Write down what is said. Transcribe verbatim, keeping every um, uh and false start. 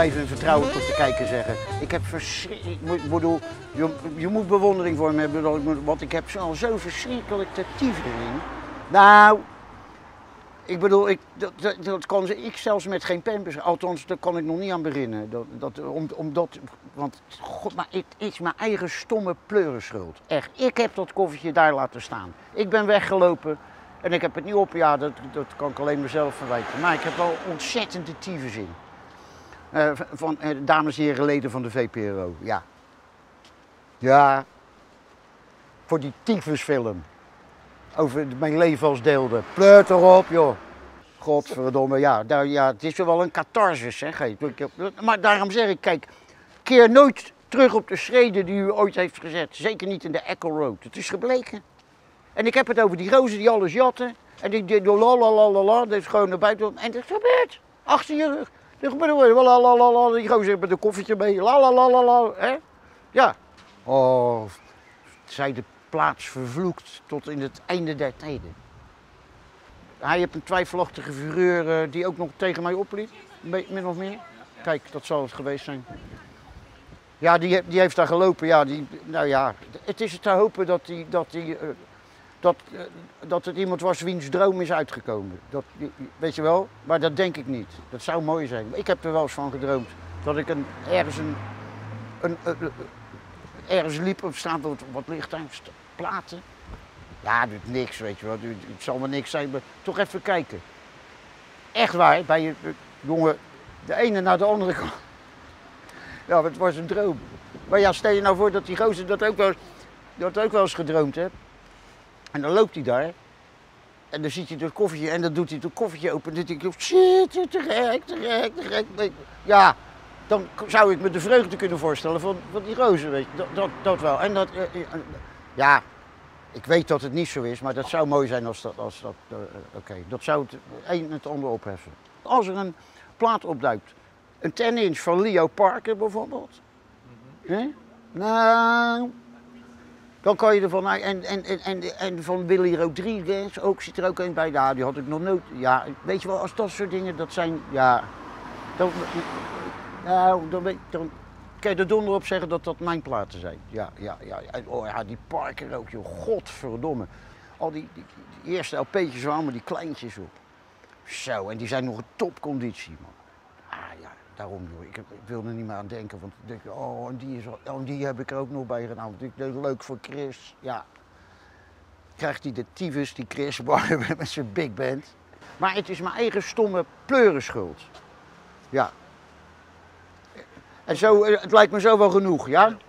wel even in vertrouwen tot de kijker zeggen. Ik heb verschrikkelijk, ik bedoel, je, je moet bewondering voor me hebben, want ik heb al zo verschrikkelijk de tyfering. Nou, ik bedoel, ik, dat, dat, dat kon ik zelfs met geen pampers, althans daar kon ik nog niet aan beginnen. Dat, dat, om, om dat, want god, maar het is mijn eigen stomme pleurenschuld. Echt, ik heb dat koffertje daar laten staan. Ik ben weggelopen. En ik heb het niet op, ja, dat, dat kan ik alleen mezelf verwijten. Maar ik heb wel ontzettende tyfuszin. Uh, van uh, dames en heren leden van de V P R O, ja. Ja. Voor die tyfusfilm. Over Mijn leven als Deelder. Pleurt erop, joh. Godverdomme, ja, daar, ja. Het is wel een catharsis, zeg. Maar daarom zeg ik, kijk, keer nooit terug op de schreden die u ooit heeft gezet. Zeker niet in de Echo Road. Het is gebleken. En ik heb het over die rozen die alles jatten. En die, die lalalalala, dat is gewoon naar buiten. En dat gebeurt. Achter je rug. Dat gebeurt. Lalalala, die rozen met een koffertje mee. Lalalala, hè? Ja. Oh, zij de plaats vervloekt tot in het einde der tijden. Hij heeft een twijfelachtige figuur die ook nog tegen mij opliep. Min of meer. Kijk, dat zal het geweest zijn. Ja, die, die heeft daar gelopen. Ja, die, nou ja, het is te hopen dat die... Dat die Dat, dat het iemand was wiens droom is uitgekomen. Dat, weet je wel? Maar dat denk ik niet. Dat zou mooi zijn. Ik heb er wel eens van gedroomd. Dat ik een, ergens, een, een, een, ergens liep op straat, wat, wat ligt daar? Platen? Ja, dat doet niks, weet je wel. Het zal maar niks zijn, maar toch even kijken. Echt waar, bij je jongen, de ene naar de andere kwam. Ja, het was een droom. Maar ja, stel je nou voor dat die gozer dat ook wel, dat ook wel eens gedroomd heeft. En dan loopt hij daar en dan ziet hij dat koffertje en dan doet hij dat koffertje open en dan denk ik, shit, te gek, te gek, te gek. Ja, dan zou ik me de vreugde kunnen voorstellen van, van die rozen, weet je, dat, dat, dat wel. En dat, ja, ik weet dat het niet zo is, maar dat zou mooi zijn als dat, als dat, uh, oké, okay. Dat zou het een het ander opheffen. Als er een plaat opduikt, een ten inch van Leo Parker bijvoorbeeld, mm-hmm. Hè? Nou... Dan kan je ervan uit. En, en, en, en van Willy Rodriguez ook, zit er ook een bij. Ja, die had ik nog nooit. Ja, weet je wel, als dat soort dingen, dat zijn. Ja. Dan, nou, dan, dan, dan kan je er donder op zeggen dat dat mijn platen zijn. Ja, ja, ja. En, oh ja, die Parker ook, joh. Godverdomme. Al die, die, die eerste L P'tjes waren allemaal die kleintjes op. Zo, en die zijn nog in topconditie, man. Ah ja, daarom, joh. Ik, heb, ik wil er niet meer aan denken. Want denk, oh, en die, is al, oh, die heb ik er ook nog bij gedaan. Want ik denk, leuk voor Chris. Ja. Krijgt hij de tyfus, die Chris met zijn big band. Maar het is mijn eigen stomme pleurenschuld. Ja. En zo, het lijkt me zo wel genoeg, ja?